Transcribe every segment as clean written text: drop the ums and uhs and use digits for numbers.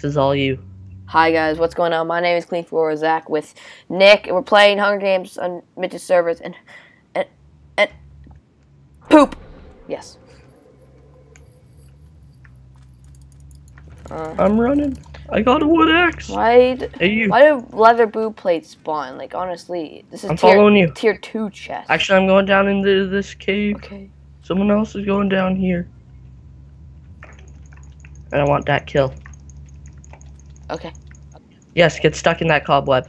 This is all you. Hi guys, what's going on? My name is Cleanfuel Zach with Nick, and we're playing Hunger Games on Midget servers and poop. Yes. I'm running. I got a wood axe. Why do leather boot plates spawn? Like honestly, this is tier 2 chest. Actually, I'm going down into this cave. Okay. Someone else is going down here. And I want that kill. Okay. Yes, get stuck in that cobweb.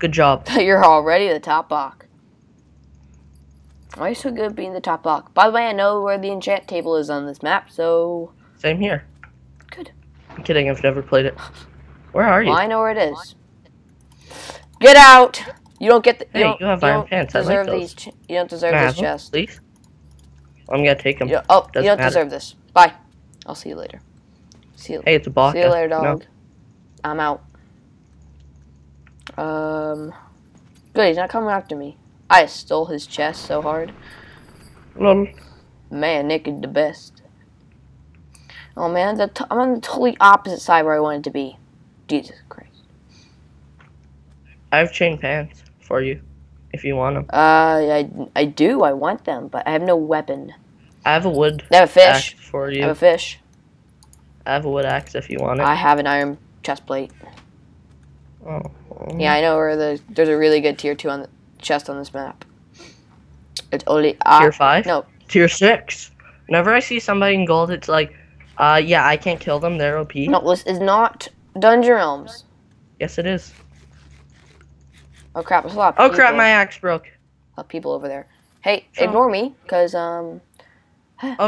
Good job. You're already the top block. Why are you so good at being the top block? By the way, I know where the enchant table is on this map, so... Same here. Good. I'm kidding, I've never played it. Where are you? Well, I know where it is. Get out! You don't get the... Hey, you have iron pants. I like those. You don't deserve this chest. Please? I'm gonna take them. Oh, you don't deserve this. Bye. I'll see you later. See you. Hey, it's a box. See you later, dog. No. I'm out. Good, he's not coming after me. I stole his chest so hard. Man, Nick is the best. Oh man, I'm on the totally opposite side where I wanted to be. Jesus Christ. I have chain pants for you, if you want them. I do. I want them, but I have no weapon. I have a wood. I have a fish for you. I have a fish. I have a wood axe if you want it. I have an iron chest plate. Oh. Yeah, I know where there's a really good tier 2 on the chest on this map. It's only tier 5. No, tier 6. Whenever I see somebody in gold, it's like, yeah, I can't kill them. They're OP. No, this is not Dungeon Realms. Yes, it is. Oh crap! There's a lot of people. Oh crap! My axe broke. A lot of people over there. Hey, ignore me, cause Oh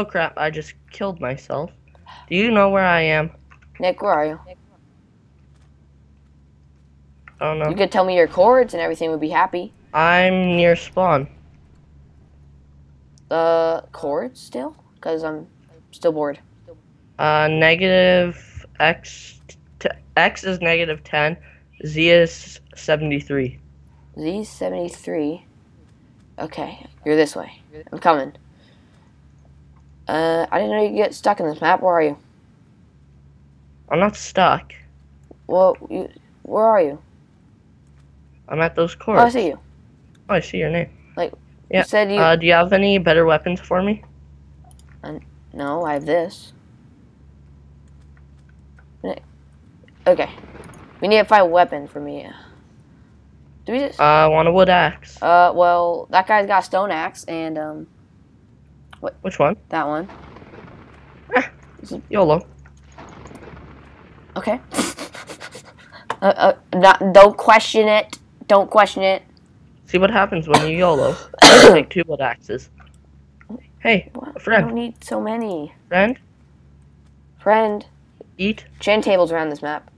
crap! I just killed myself. Do you know where I am? Nick, where are you? I don't know. You could tell me your coords and everything would be happy. I'm near spawn. Coords still? Because I'm still bored. Negative X. X is -10. Z is 73. Z is 73. Okay, you're this way. I'm coming. I didn't know you could get stuck in this map. Where are you? I'm not stuck. Well, where are you? I'm at those courts. Oh, I see you. Oh, I see your name. Like, yeah. You said you... do you have any better weapons for me? No, I have this. Okay. We need to find a weapon for me. Do we just... I want a wood axe. Well, that guy's got a stone axe, and, Which one? That one. Eh, YOLO. Okay. Don't question it. Don't question it. See what happens when you YOLO. Take 2 wood axes. Hey, friend. I don't need so many. Friend? Friend. Eat. Chain tables around this map.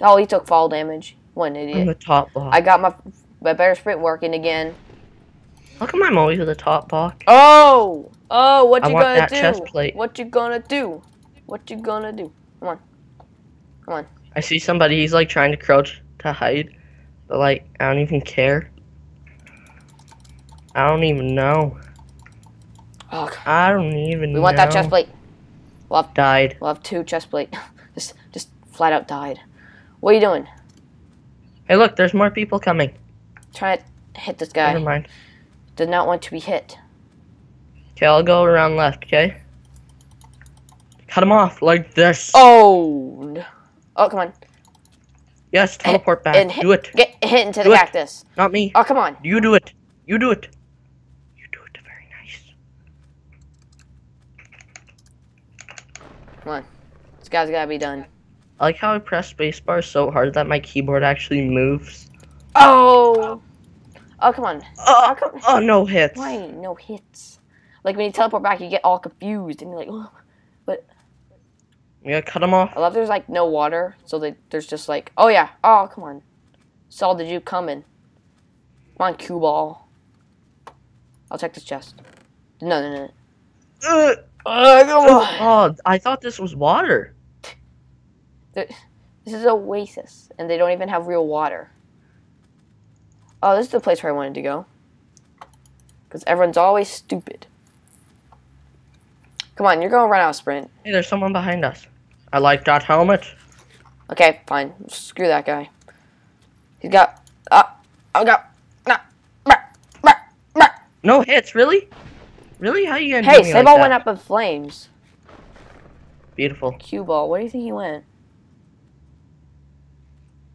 Oh, he took fall damage. What an idiot. I'm the top block. I got my better sprint working again. How come I'm always at the top block? Oh! Oh, what you gonna do? I want that chest plate. What you gonna do? What you gonna do? Come on. Come on. I see somebody, he's like trying to crouch to hide. But like, I don't even care. I don't even know. Oh, God. I don't even know. We want that chest plate. Died. We'll have 2 chest plate. just flat out died. What are you doing? Hey look, there's more people coming. Try to hit this guy. Never mind. Does not want to be hit. Okay, I'll go around left, okay? Cut him off like this. Oh! Oh, come on. Yes, teleport back. And hit, do it. Get hit into the cactus. Not me. Oh, come on. You do it. You do it. You do it. Very nice. Come on. This guy's gotta be done. I like how I press spacebar so hard that my keyboard actually moves. Oh! Oh, come on. Oh, no hits. Why no hits? Like, when you teleport back, you get all confused, and you're like, oh, but... You gotta cut them off. I love there's, like, no water, so there's just, like, oh, yeah. Oh, come on. Saul, did you come in? Come on, cue ball. I'll check this chest. No. Come on. Oh, I thought this was water. This is Oasis, and they don't even have real water. Oh, this is the place where I wanted to go. Because everyone's always stupid. Come on, you're going to run out of sprint. Hey, there's someone behind us. I like that helmet. Okay, fine. Screw that guy. He's got... I got... No hits, really? Really? How are you gonna do me like that? Hey, Sayball went up in flames. Beautiful. Cue ball. Where do you think he went?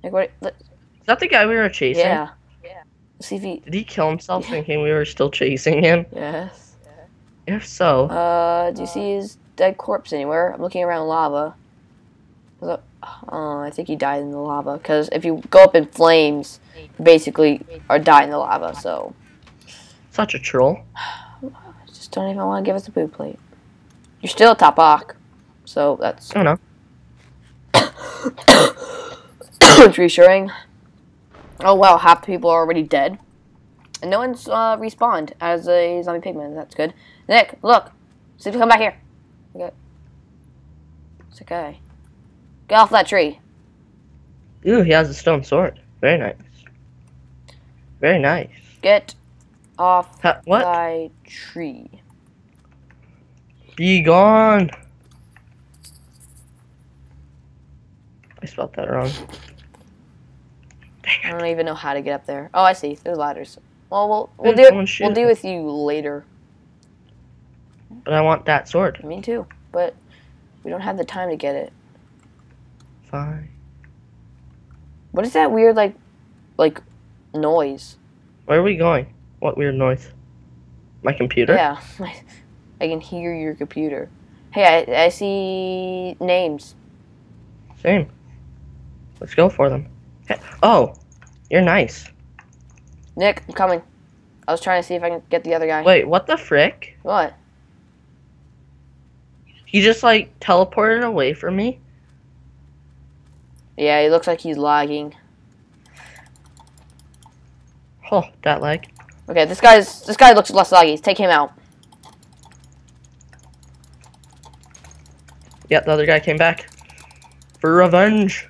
Like what? Is that the guy we were chasing? Yeah. Yeah. See if he... Did he kill himself thinking we were still chasing him? Yes. If so. Do you see his dead corpse anywhere? I'm looking around lava. Oh, I think he died in the lava. Because if you go up in flames, you basically are dying in the lava. So. Such a troll. I just don't even want to give us a poo plate. You're still top ock. So that's... Oh, no. It's reassuring. Oh, wow. Half the people are already dead. And no one's respawned as a zombie pigman. That's good. Nick, look. See if you come back here. Okay. It's okay. Get off that tree. Ooh, he has a stone sword. Very nice. Very nice. Get off thy tree. Be gone. I spelled that wrong. Dang, I don't even know how to get up there. Oh, I see. There's ladders. Well, we'll deal with you later. But I want that sword. Me too. But we don't have the time to get it. Fine. What is that weird like noise? Where are we going? What weird noise? My computer? Yeah, I can hear your computer. Hey, I see names. Same. Let's go for them. Hey, oh, you're nice. Nick, I'm coming. I was trying to see if I can get the other guy. Wait, what the frick? What? He just like teleported away from me. Yeah, he looks like he's lagging. Oh, that lag. Okay, this guy looks less laggy. Take him out. Yep, the other guy came back. For revenge.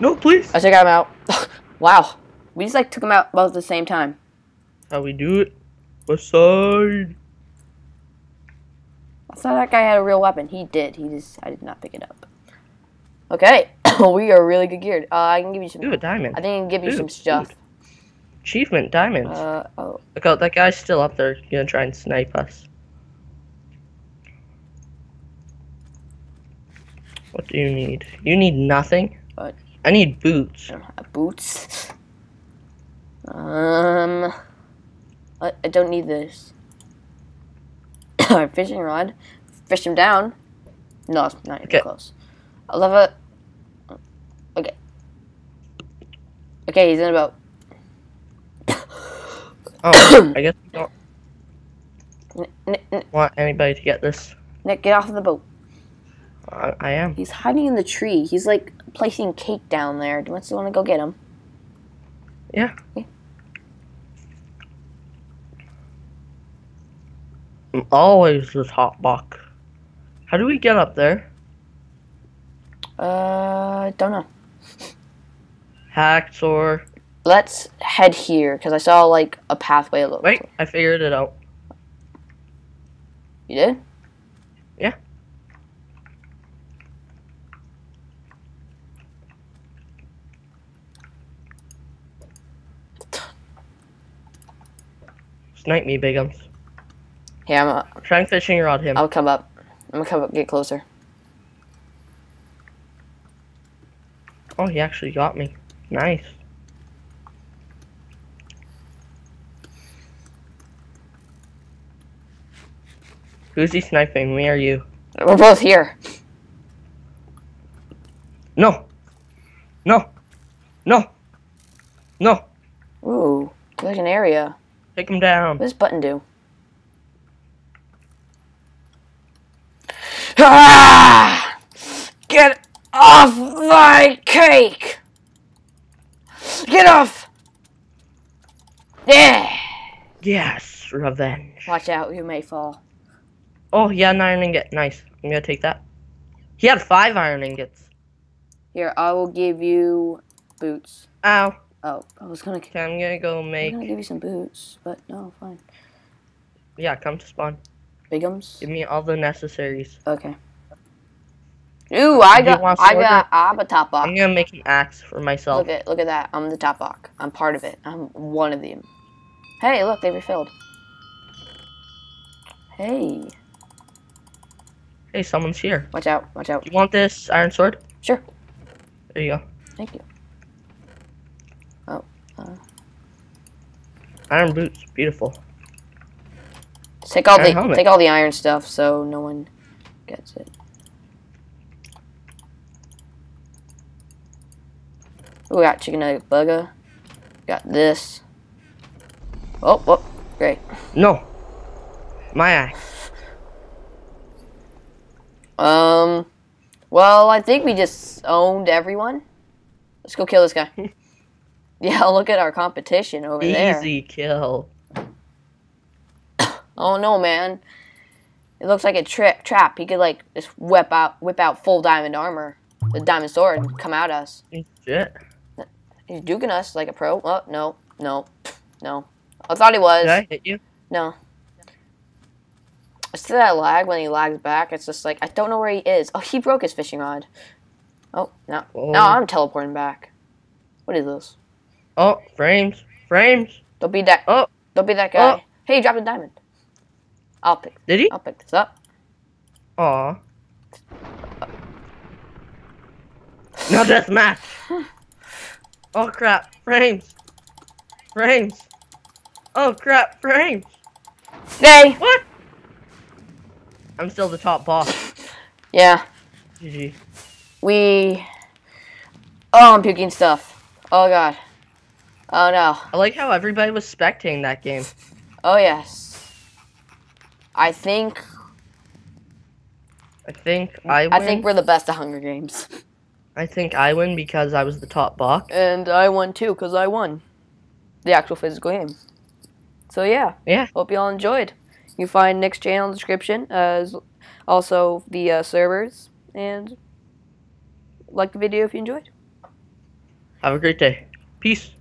No, please. I took him out. Wow. We just like took him out both at the same time. How we do it? West side. I thought that guy had a real weapon. He did. I did not pick it up. Okay. We are really good geared. I can give you some. Ooh, a diamond. I think I can give you some stuff. Dude. Achievement diamonds. Oh. Look out, that guy's still up there. He's gonna try and snipe us. What do you need? You need nothing. What? I need boots. Boots? I don't need this. Fishing rod. Fish him down. No, it's not even close. I love it. Okay. Okay, he's in about. Oh, I guess we don't want anybody to get this. Nick, get off of the boat. I am. He's hiding in the tree. He's like placing cake down there. Do you want to go get him? Yeah. Okay. I'm always this hot buck. How do we get up there? Don't know. Hacks or... Let's head here, because I saw, like, a pathway a little bit. Wait, I figured it out. You did? Yeah. Snipe me, Bigums. Yeah, I'm trying fishing rod him. I'll come up. I'm gonna come up, get closer. Oh, he actually got me. Nice. Who's he sniping? Me or you? We're both here. No. No. No. No. Ooh, like an area. Take him down. What does this button do? Ah! Get off my cake! Get off! Yeah. Yes, revenge. Watch out, you may fall. Oh, he had an iron ingot. Nice. I'm gonna take that. He had 5 iron ingots. Here, I will give you boots. Ow. Oh, I was gonna. Okay, I'm gonna go make. I'm gonna give you some boots, but no, fine. Yeah, come to spawn. Bigums? Give me all the necessaries. Okay. Ooh, I got I'm a top box. I'm gonna make an axe for myself. Look at that. I'm the top box. I'm part of it. I'm one of them. Hey, look, they refilled. Hey. Hey, someone's here. Watch out, watch out. You want this iron sword? Sure. There you go. Thank you. Oh. Iron boots, beautiful. Take all the iron stuff so no one gets it. Ooh, we got chicken nugget bugger. Got this. Oh, whoop. Great. No. My axe. Well, I think we just owned everyone. Let's go kill this guy. Yeah, look at our competition over there. Easy kill. Oh no, man. It looks like a trap. He could like just whip out full diamond armor, the diamond sword, and come at us. Shit. He's duking us like a pro. Oh, no. No. No. I thought he was. Did I hit you? No. It's that lag when he lags back. It's just like, I don't know where he is. Oh, he broke his fishing rod. Oh, no. Oh. No, I'm teleporting back. What is this? Oh, frames. Frames. Don't be that. Oh. Don't be that guy. Oh. Hey, he dropped a diamond. I'll pick. Did he? I'll pick this up. Aw. No deathmatch. Oh, crap. Frames. Frames. Oh, crap. Frames. Hey. What? I'm still the top boss. Yeah. GG. We... Oh, I'm puking stuff. Oh, God. Oh, no. I like how everybody was spectating that game. Oh, yes. I think we're the best at Hunger Games. I think I win because I was the top boss. And I won, too, because I won the actual physical game. So, yeah. Yeah. Hope you all enjoyed. You can find Nick's channel in the description, also the servers, and like the video if you enjoyed. Have a great day. Peace.